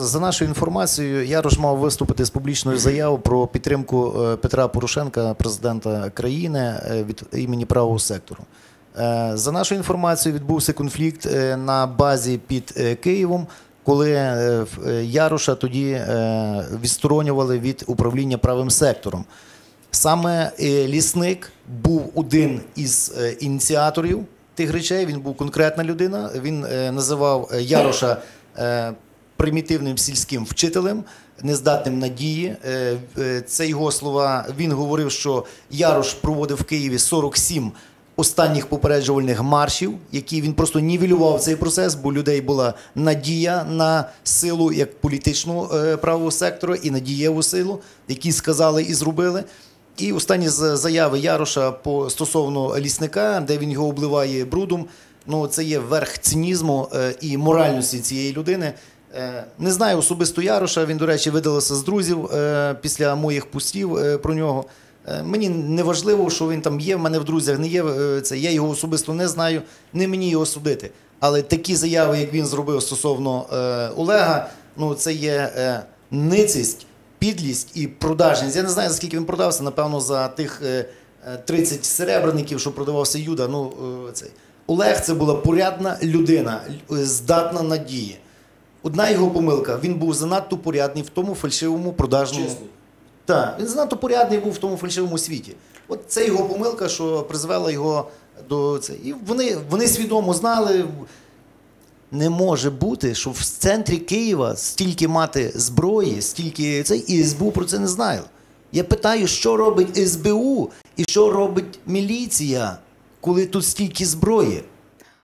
За нашою інформацією, Ярош мав виступити з публічною заявою про підтримку Петра Порошенка, президента країни, від імені правого сектору. За нашою інформацією, відбувся конфлікт на базі під Києвом, коли Яроша тоді відсторонювали від управління правим сектором. Саме Лісник був один із ініціаторів тих речей, він був конкретна людина, він називав Яроша примітивним сільським вчителем, нездатним надії. Це його слова. Він говорив, що Ярош проводив в Києві 47 останніх попереджувальних маршів, які він просто нівелював цей процес, бо у людей була надія на силу як політичну правого сектору і на дієву силу, які сказали і зробили. І останні заяви Яроша стосовно Лісника, де він його обливає брудом, ну, це є верх цинізму і моральності цієї людини. Не знаю особисто Яроша, він, до речі, видалився з друзів після моїх постів про нього. Мені не важливо, що він там є, в мене в друзях не є, це я його особисто не знаю, не мені його судити. Але такі заяви, як він зробив стосовно Олега, ну це є ницість, підлість і продажність. Я не знаю, за скільки він продався, напевно, за тих 30 серебряників, що продавався Юда. Ну, Олег – це була порядна людина, здатна надії. Одна його помилка, він був занадто порядний в тому фальшивому продажному світі. Так, він занадто порядний був в тому фальшивому світі. От це його помилка, що призвела його до цього. І вони свідомо знали, не може бути, що в центрі Києва стільки мати зброї, стільки цей, і СБУ про це не знає. Я питаю, що робить СБУ і що робить міліція, коли тут стільки зброї?